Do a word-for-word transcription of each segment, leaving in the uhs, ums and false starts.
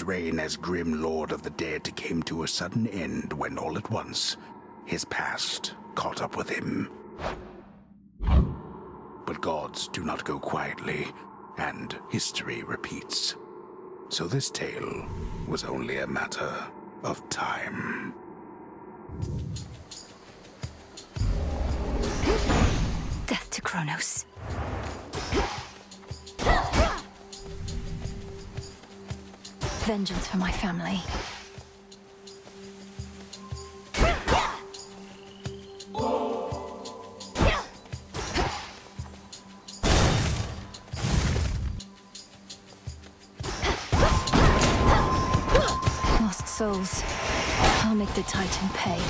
His reign as grim lord of the dead came to a sudden end when all at once, his past caught up with him. But gods do not go quietly, and history repeats. So this tale was only a matter of time. Death to Kronos. Vengeance for my family. Lost souls. I'll make the Titan pay.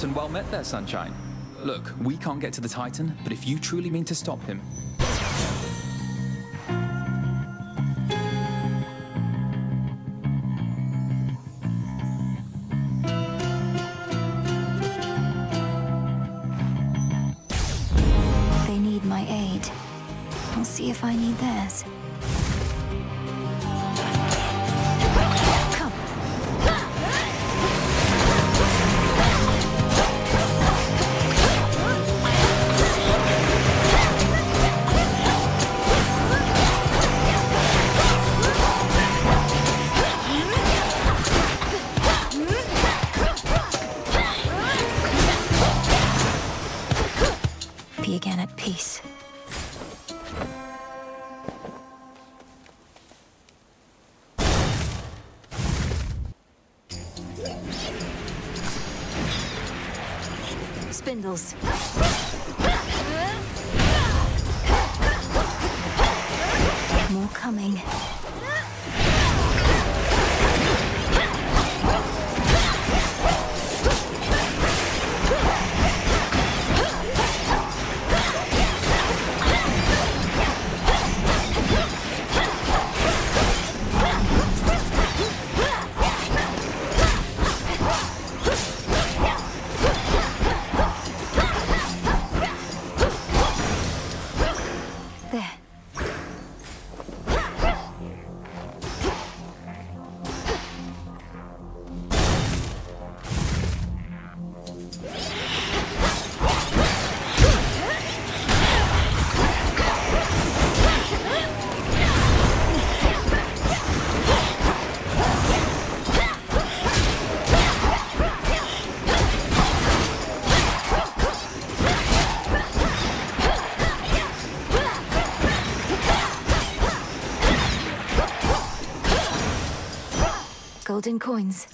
And well met there, Sunshine. Look, we can't get to the Titan, but if you truly mean to stop him... They need my aid. I'll see if I need theirs. Spindles. More coming. Golden coins.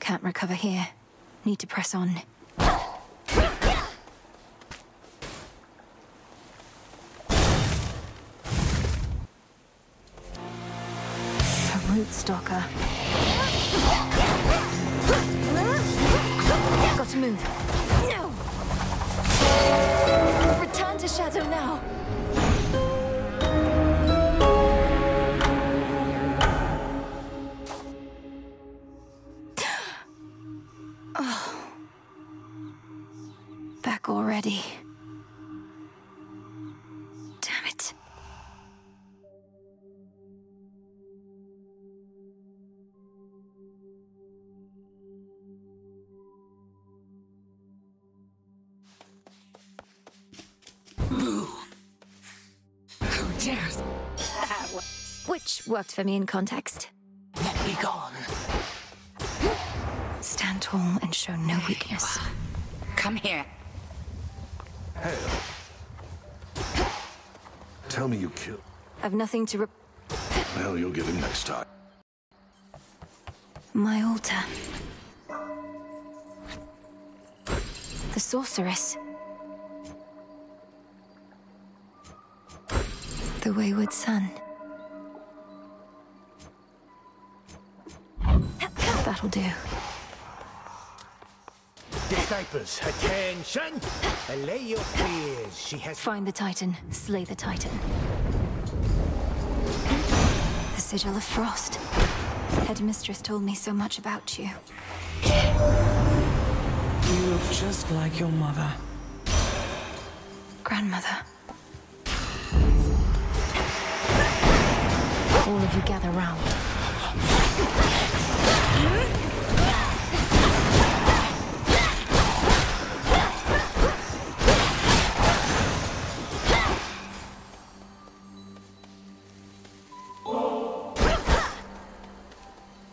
Can't recover here. Need to press on. A root stalker. Got to move. No! Return to Shadow now! Already. Damn it. Who dares? Which worked for me in context. Let me gone. Stand tall and show no weakness. Come here. Hail. Tell me you killed. I've nothing to re- Well, you'll get him next time. My altar. the sorceress. The wayward son. That'll do. Disciples, attention! Allay your fears. She has. Find the Titan, slay the Titan. The sigil of frost. Headmistress told me so much about you. You look just like your mother. Grandmother. All of you gather round.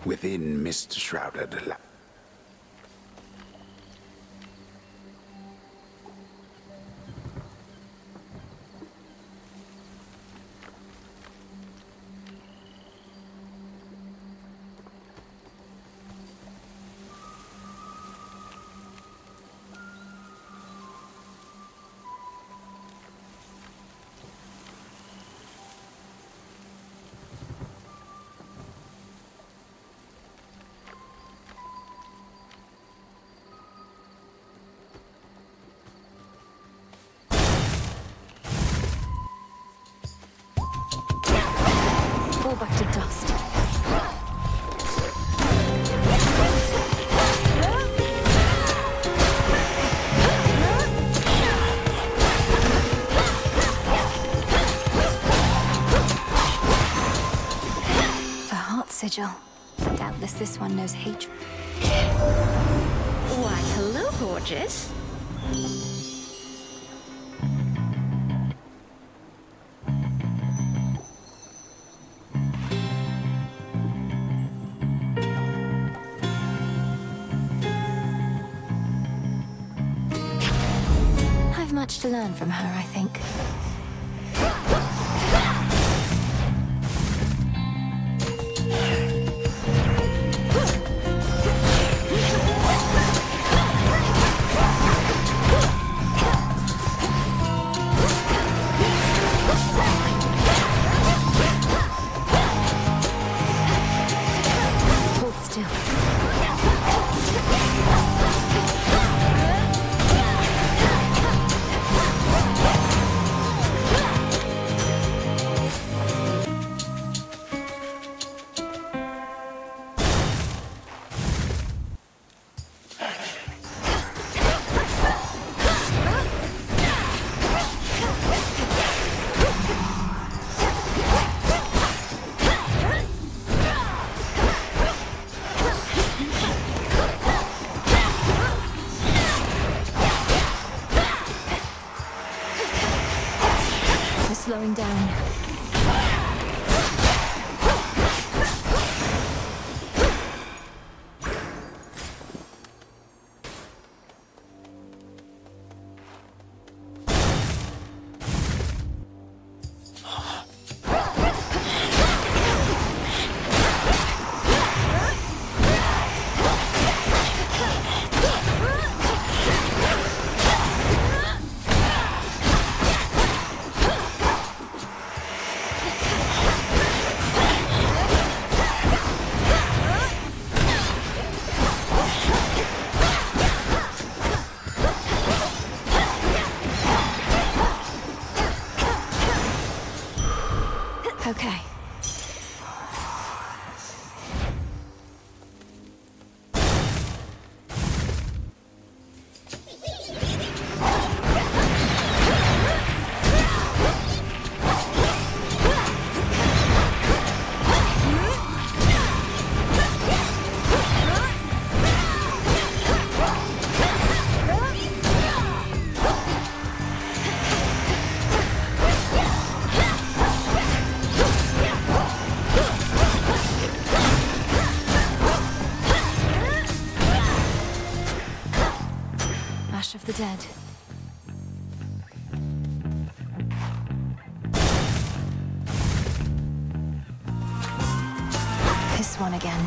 Within mist shrouded la. Doubtless this one knows hatred. Why, hello, gorgeous. I've much to learn from her, I think. Slowing down. Dead. This one again.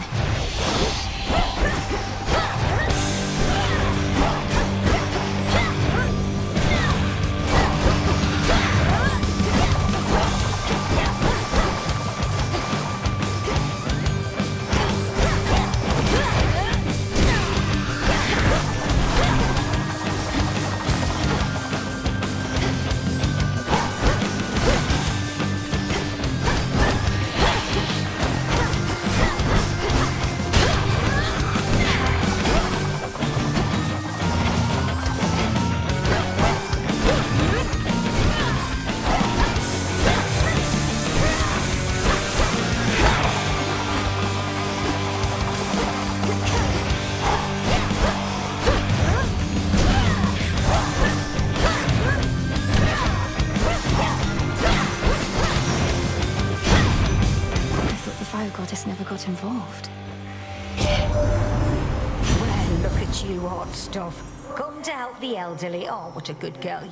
not involved. Well, look at you, hot stuff. Come to help the elderly. Oh, what a good girl.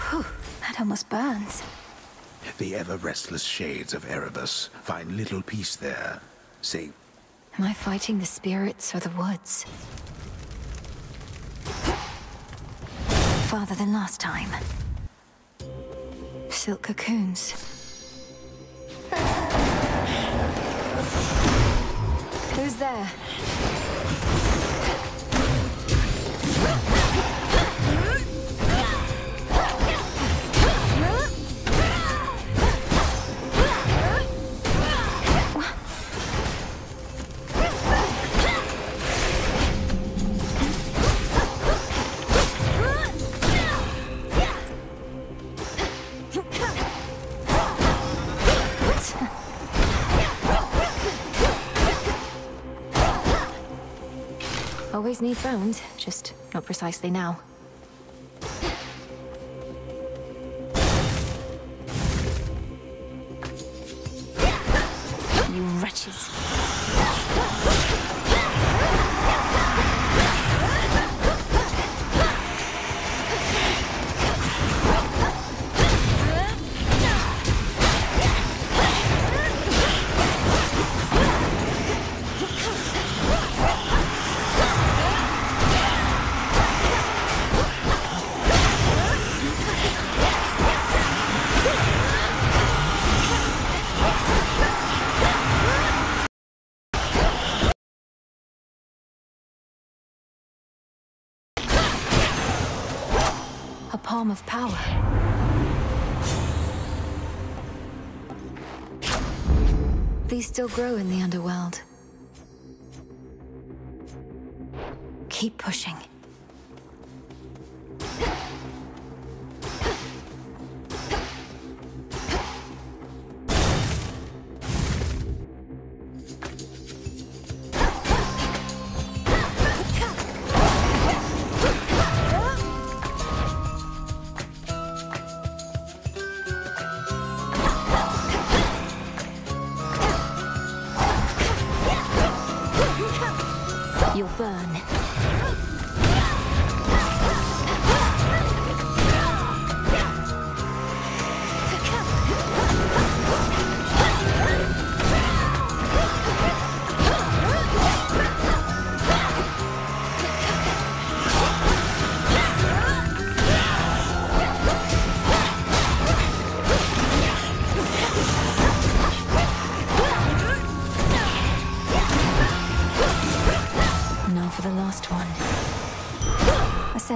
Whew, that almost burns. The ever-restless shades of Erebus find little peace there, save... Am I fighting the spirits or the woods? Farther than last time. Silk cocoons. Who's there? Always need bones, just not precisely now. You wretches. Of power. These still grow in the underworld. Keep pushing.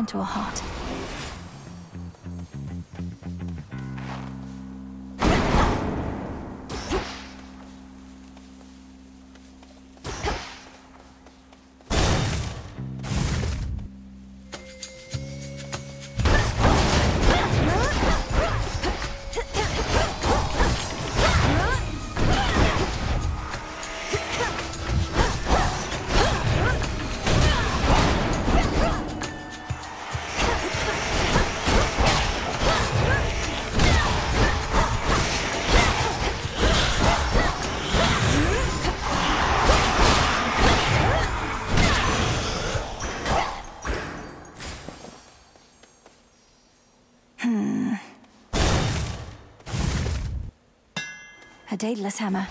To a heart. A Daedalus hammer.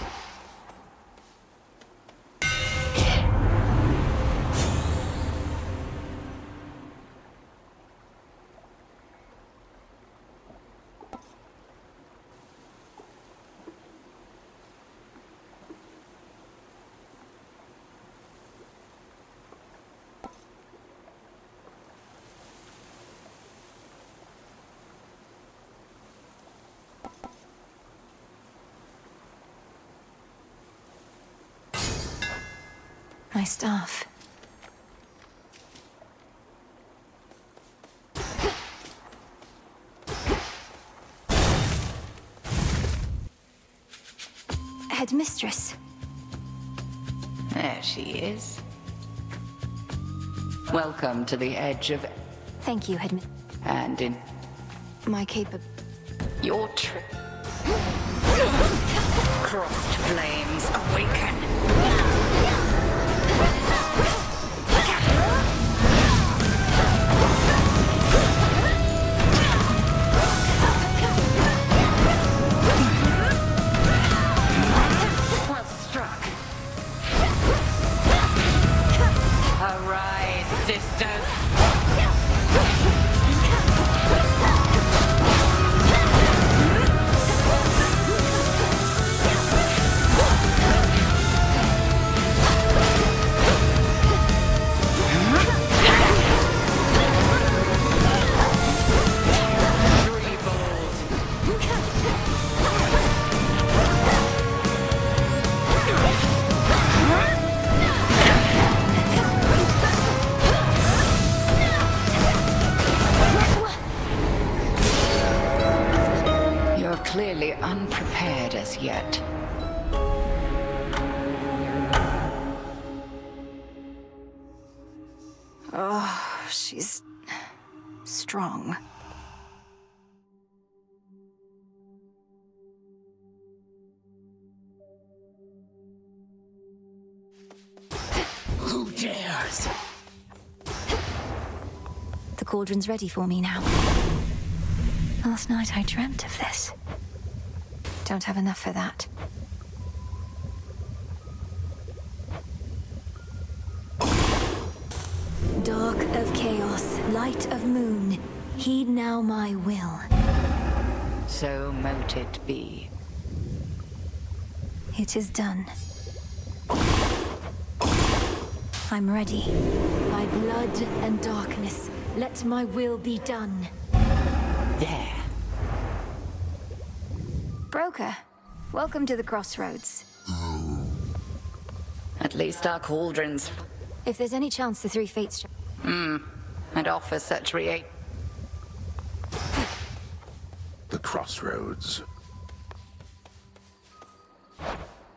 My staff. Headmistress. There she is. Welcome to the edge of... Thank you, Headman. And in... My caper... Your trip... Crossed flames awaken! Well struck! Arise, sisters! Clearly unprepared as yet. Oh, she's strong. Who dares? The cauldron's ready for me now. Last night I dreamt of this. Don't have enough for that. Dark of chaos, light of moon, heed now my will. So mote it be. It is done. I'm ready. By blood and darkness, let my will be done. There. Broker, welcome to the crossroads. At least our cauldrons. If there's any chance the three fates... Hmm, I'd offer such re... The crossroads.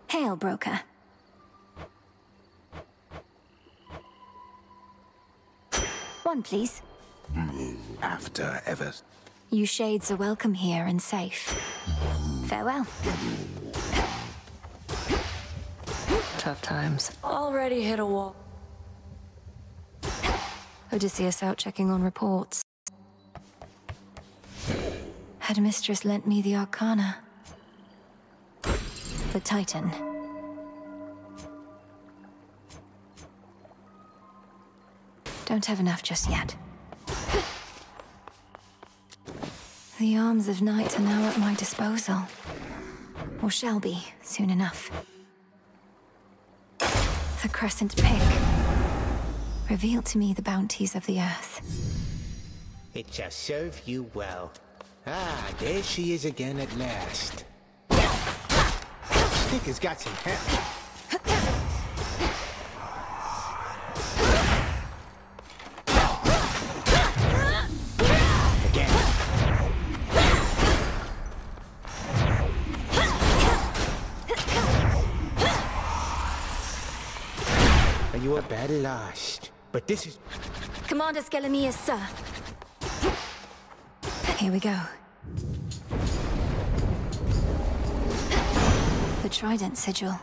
Hail, Broker. One, please. After ever... You shades are welcome here and safe. Farewell. Tough times. Already hit a wall. Odysseus out checking on reports. Headmistress lent me the Arcana. The Titan. Don't have enough just yet. The arms of night are now at my disposal. Or shall be, soon enough. The crescent pick. Reveal to me the bounties of the earth. It shall serve you well. Ah, there she is again at last. Stick has got some heft. You are bad lost, but this is... Commander Skelemius, sir. Here we go. The Trident Sigil.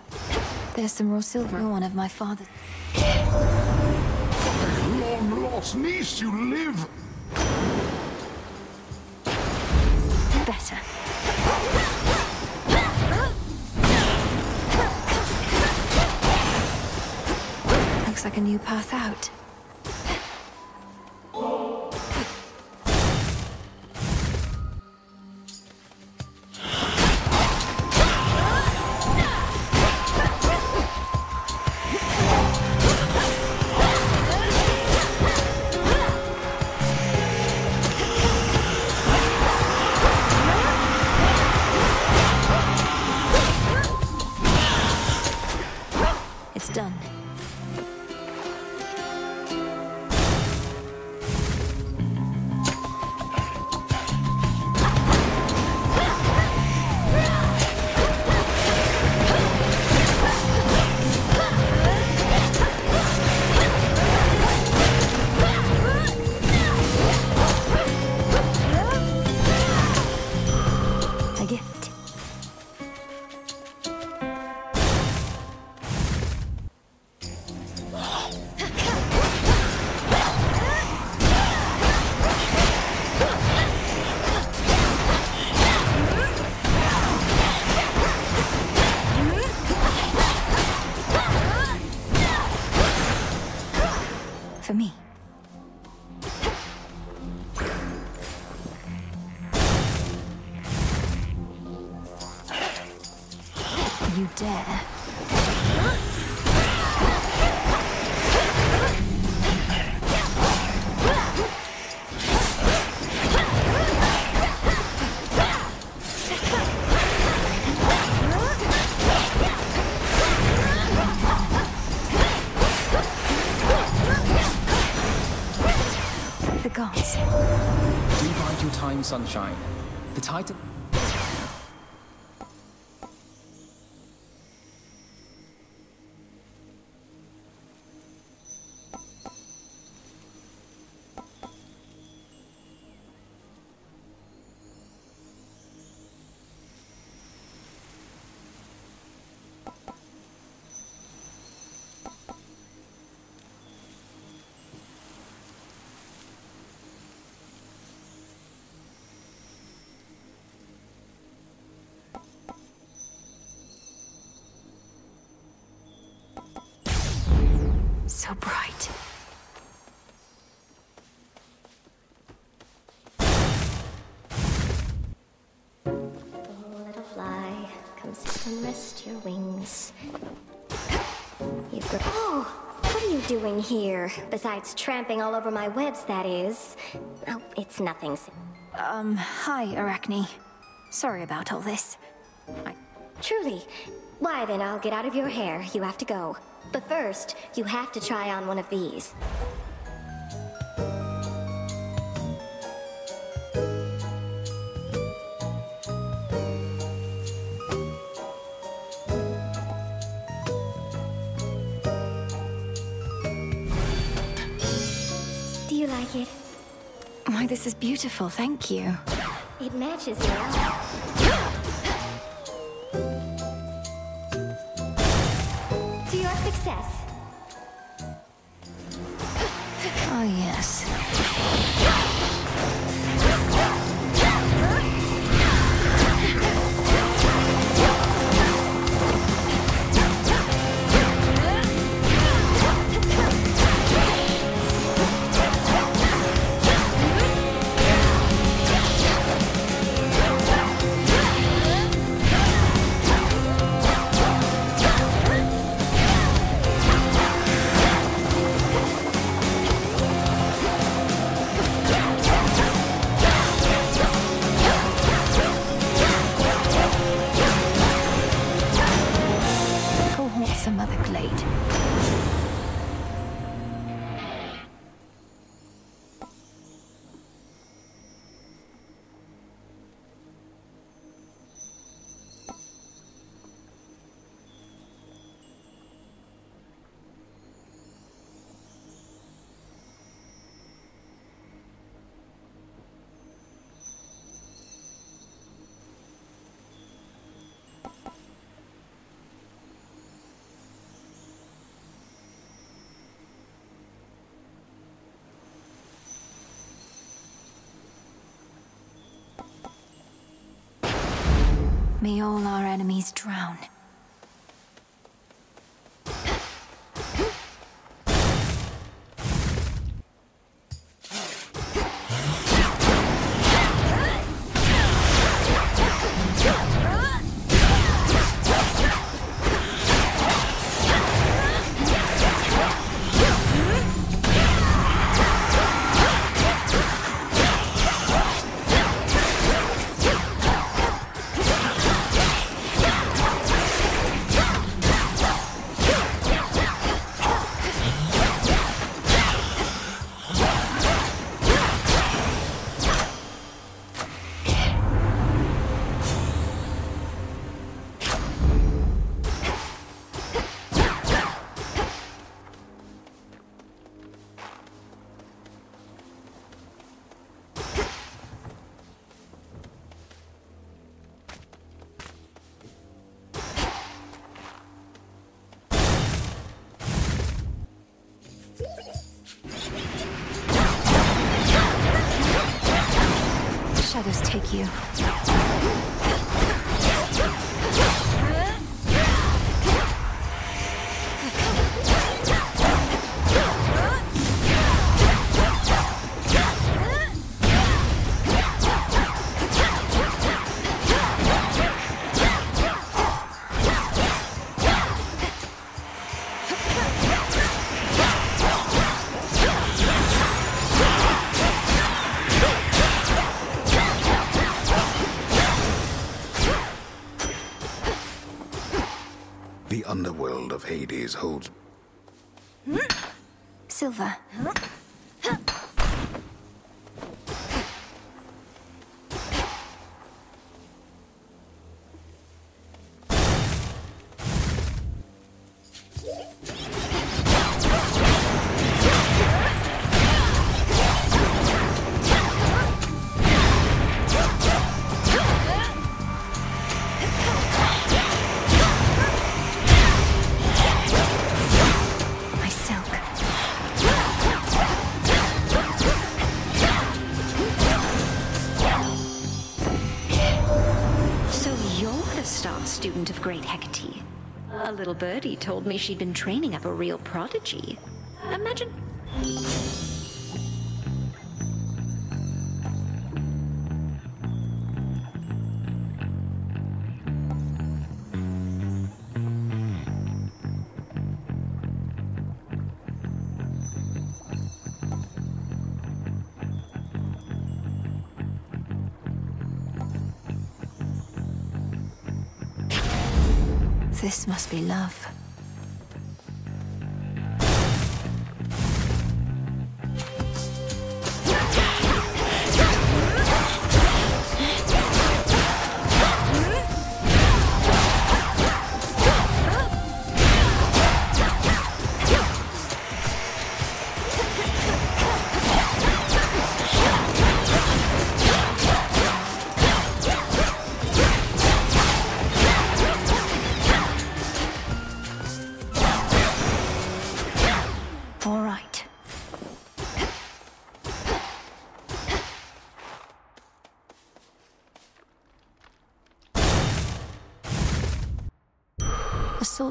There's some raw silver on one of my father's. Long lost niece, you live! Better. Like a new path out. Oh. It's done. you dare. The gods. Divide your time, sunshine. The Titan... So bright. Oh, let a fly come sit and rest your wings. You've got. Oh, what are you doing here? Besides tramping all over my webs, that is. Oh, it's nothing. Um, hi, Arachne. Sorry about all this. I... Truly. Why then, I'll get out of your hair. You have to go. But first, you have to try on one of these. Do you like it? Why, this is beautiful, thank you. It matches your outfit. Success. Oh, yes. May all our enemies drown. Shadows take you. the underworld of Hades holds. Silver. Student of great Hecate. A little birdie told me she'd been training up a real prodigy. Imagine... This must be love.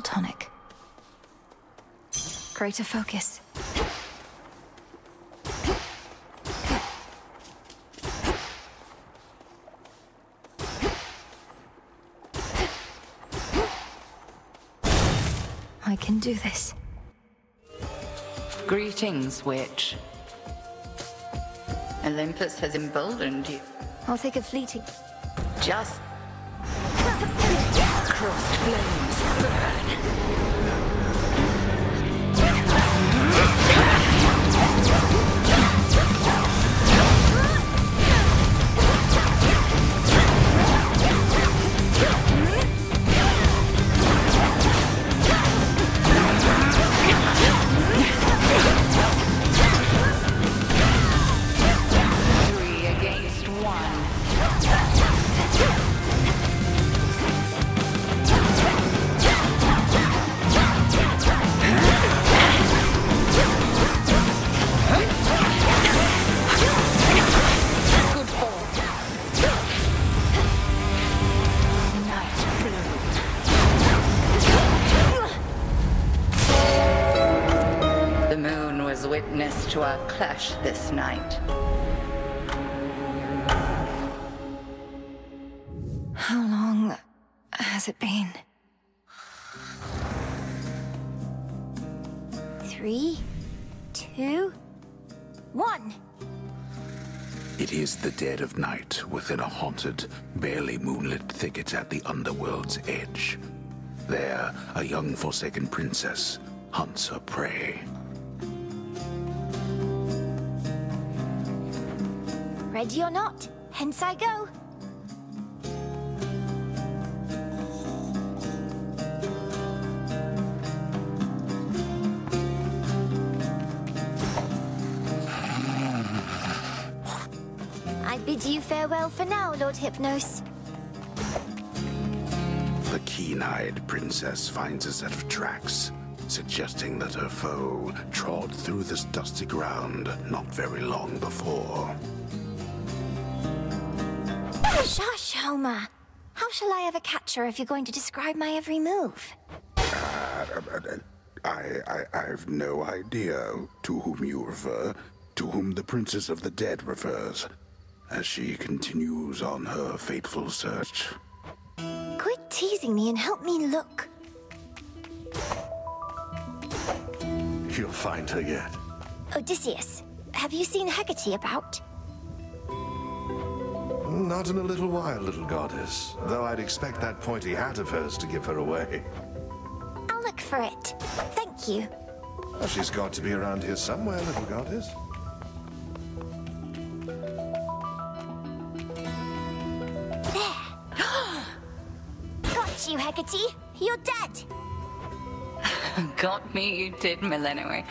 Tonic. Greater focus. I can do this. Greetings, witch. Olympus has emboldened you. I'll take a fleeting. Just. Crossed flames burn. Three against one. Witness to our clash this night. How long has it been? Three, two, one. It is the dead of night within a haunted, barely moonlit thicket at the underworld's edge. There, a young forsaken princess hunts her prey. Ready or not, hence I go. I bid you farewell for now, Lord Hypnos. The keen-eyed princess finds a set of tracks, suggesting that her foe trod through this dusty ground not very long before. Shush, Homer. How shall I ever catch her if you're going to describe my every move? Uh, I, I, I've no idea to whom you refer, to whom the Princess of the Dead refers, as she continues on her fateful search. Quit teasing me and help me look. You'll find her yet. Odysseus, have you seen Hecate about? Not in a little while, little goddess. Though I'd expect that pointy hat of hers to give her away. for it. Thank you. Well, she's got to be around here somewhere, little goddess. There. Got you, Hecate. You're dead. Got me, you did, Melinoë.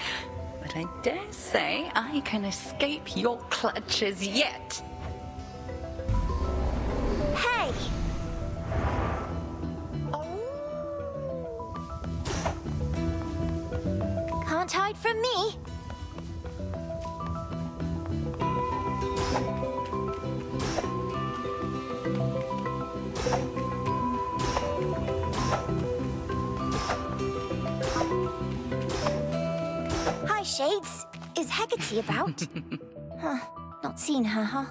But I dare say I can escape your clutches yet. Hey! Oh. Can't hide from me. Shades, is Hecate about? Huh, not seen her, huh?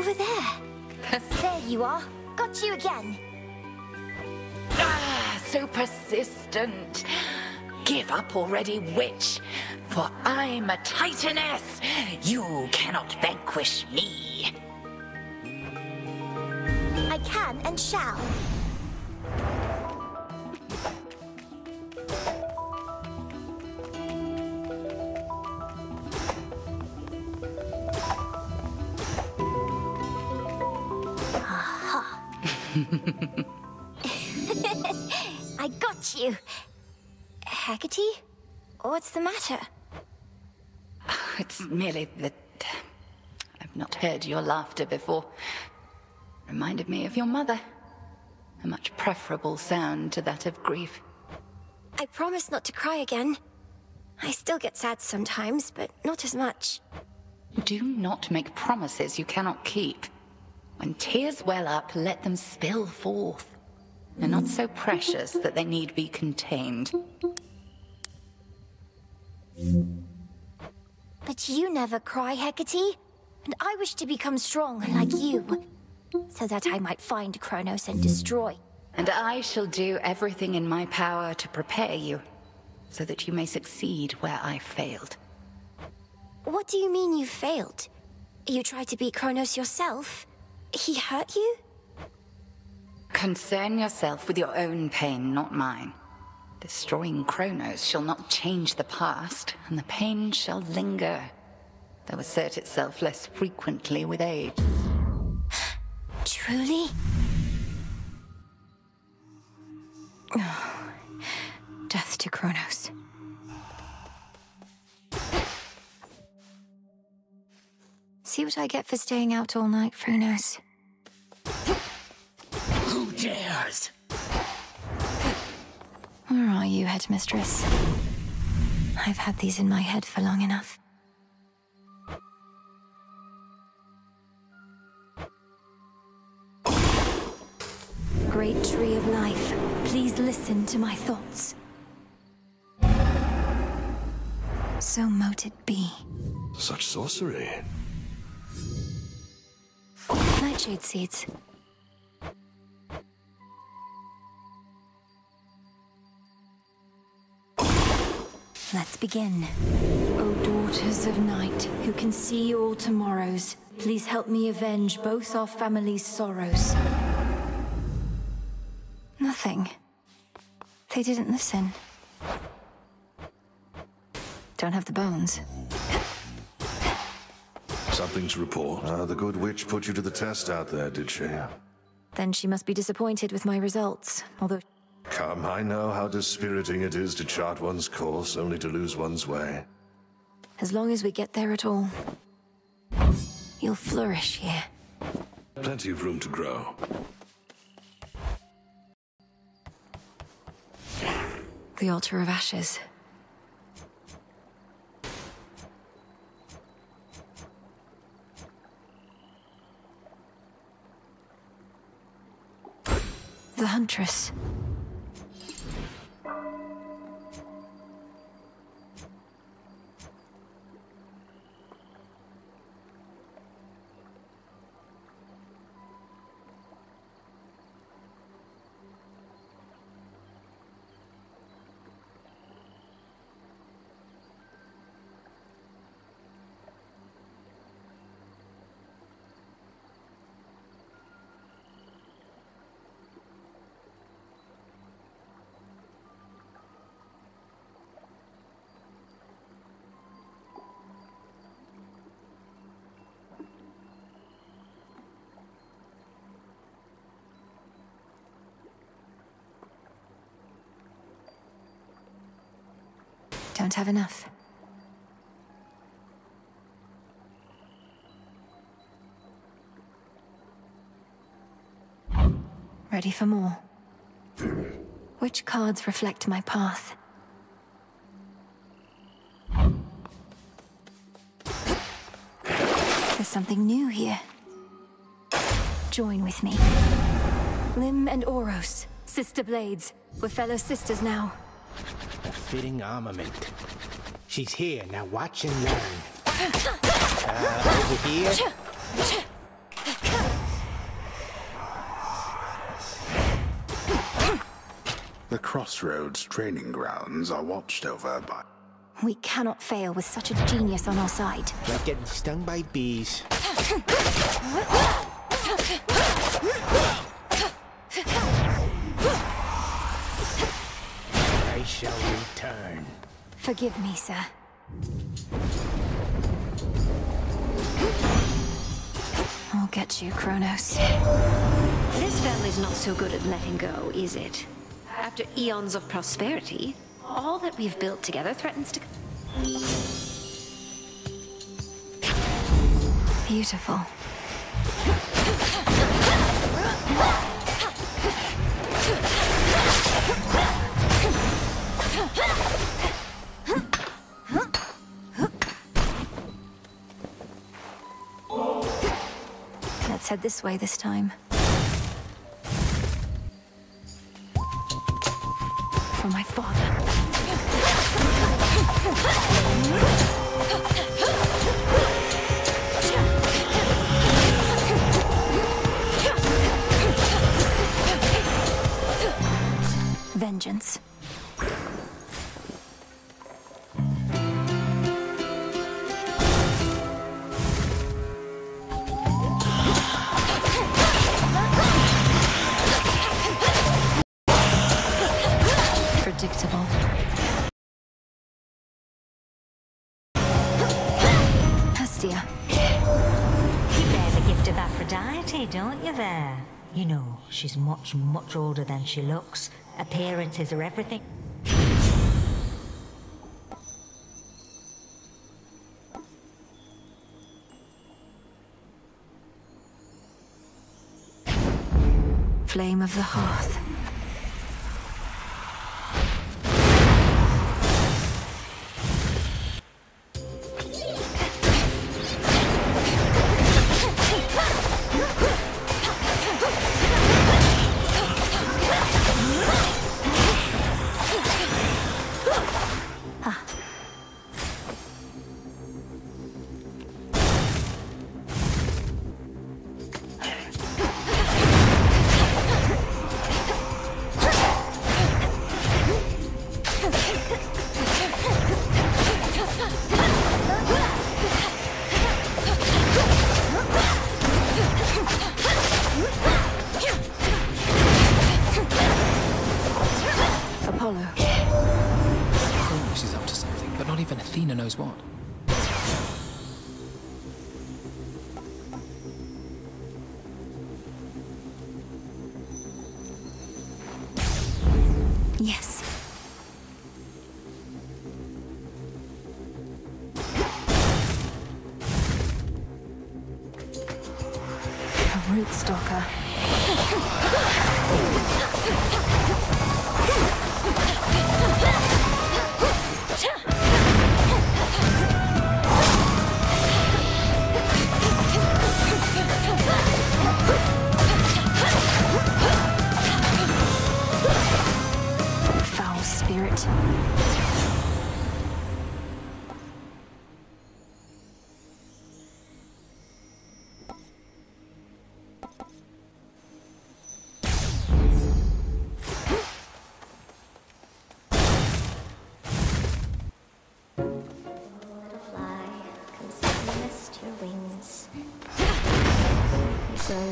Over there. There you are. Got you again. Ah, so persistent. Give up already, witch. For I'm a Titaness! You cannot vanquish me! I can and shall. Aha! I got you! Hecate? What's the matter? It's merely that I've not heard your laughter before. Reminded me of your mother. A much preferable sound to that of grief. I promise not to cry again. I still get sad sometimes, but not as much. Do not make promises you cannot keep. When tears well up, let them spill forth. They're not so precious that they need be contained. But you never cry, Hecate, and I wish to become strong like you, so that I might find Kronos and destroy. And I shall do everything in my power to prepare you, so that you may succeed where I failed. What do you mean you failed? You tried to beat Kronos yourself? He hurt you? Concern yourself with your own pain, not mine. Destroying Kronos shall not change the past, and the pain shall linger, though assert itself less frequently with age. Truly? Oh, death to Kronos. See what I get for staying out all night, Kronos. Who dares? Where are you, headmistress? I've had these in my head for long enough. Great tree of life, please listen to my thoughts. So mote it be. Such sorcery. Nightshade seeds. Let's begin. O daughters of night, who can see all tomorrows, please help me avenge both our family's sorrows. Nothing. They didn't listen. Don't have the bones. Something to report. Ah, the good witch put you to the test out there, did she? Then she must be disappointed with my results, although... Come, I know how dispiriting it is to chart one's course, only to lose one's way. As long as we get there at all, you'll flourish here. Plenty of room to grow. The altar of ashes. The huntress. don't have enough. Ready for more. Which cards reflect my path? There's something new here. Join with me. Lim and Oros, sister blades. We're fellow sisters now. A fitting armament. She's here, now watch and learn. Uh, over here. The crossroads training grounds are watched over by... We cannot fail with such a genius on our side. Like getting stung by bees. I shall return. Forgive me, sir. I'll get you, Kronos. This family's not so good at letting go, is it? After eons of prosperity, all that we've built together threatens to... Beautiful. Let's head this way this time. For my father. Vengeance. Predictable. Hestia. You bear the gift of Aphrodite, don't you there? You know, she's much, much older than she looks. Appearances are everything. Flame of the hearth.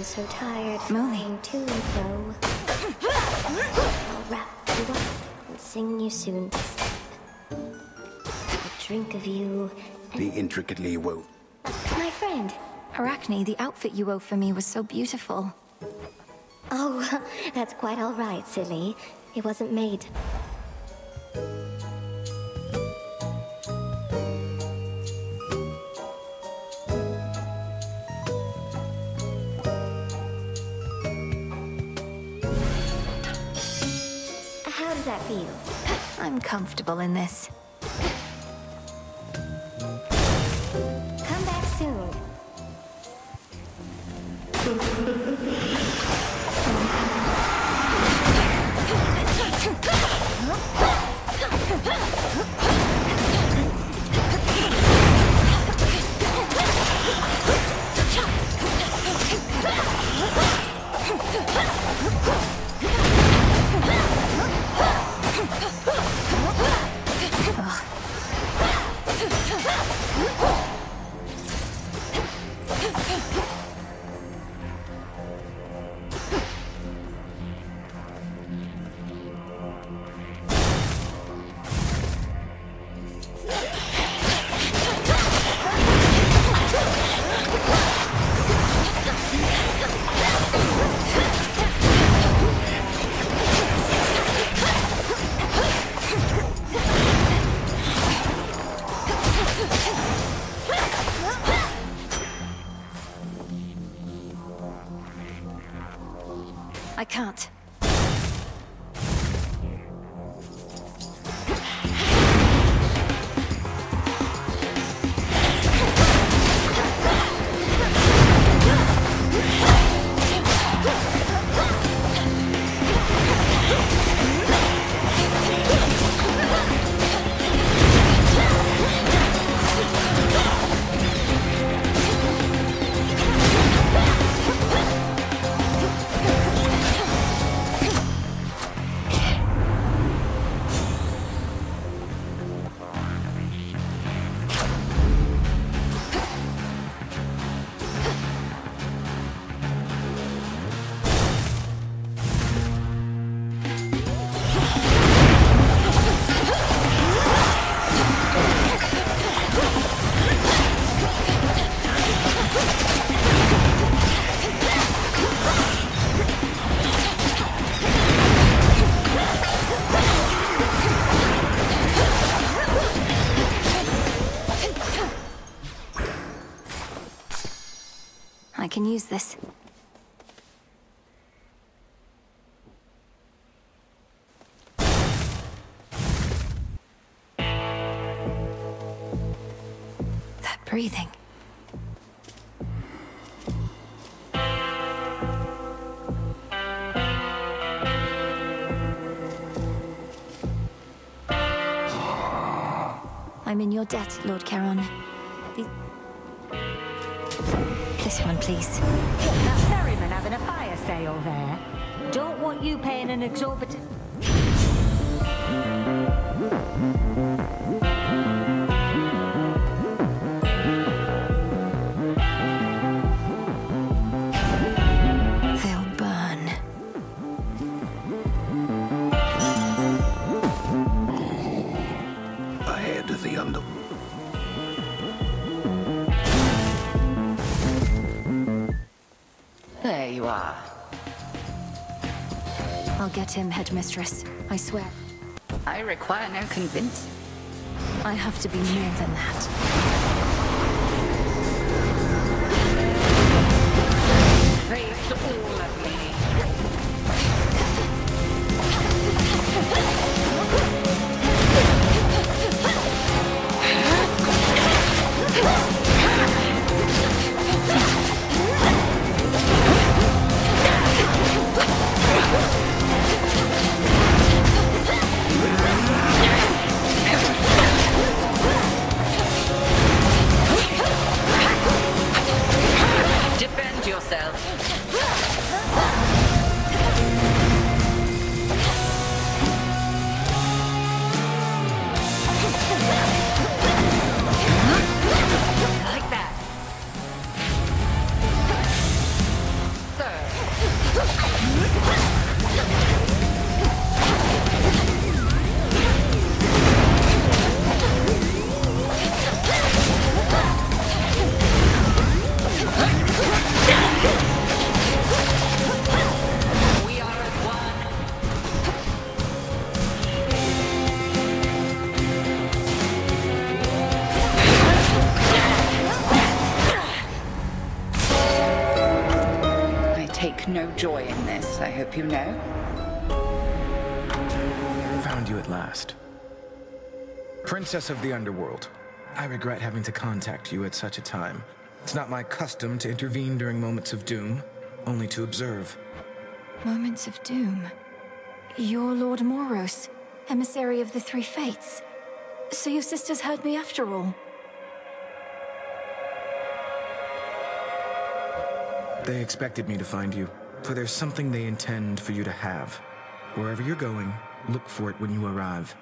So tired, moving to and fro. I'll wrap you up and sing you soon. A drink of you. The intricately wove. My friend, Arachne, the outfit you wove for me was so beautiful. Oh, that's quite all right, silly. It wasn't made. that feel? I'm comfortable in this. Come back soon. Can't. I can use this. That breathing. I'm in your debt, Lord Charon. The This one, please. That ferryman having a fire sale there. Don't want you paying an exorbitant... They'll burn. Ahead of the underworld. I'll get him, headmistress. I swear. I require no convincing. I have to be more than that. Face all of me. No joy in this, I hope you know. found you at last. Princess of the Underworld, I regret having to contact you at such a time. It's not my custom to intervene during moments of doom, only to observe. Moments of doom? You're Lord Moros, emissary of the Three Fates. So your sisters heard me after all? They expected me to find you, for there's something they intend for you to have. Wherever you're going, look for it when you arrive.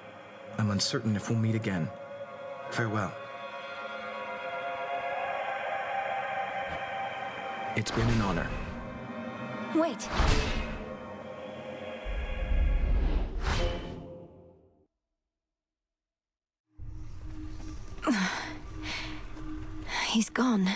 I'm uncertain if we'll meet again. Farewell. It's been an honor. Wait. He's gone.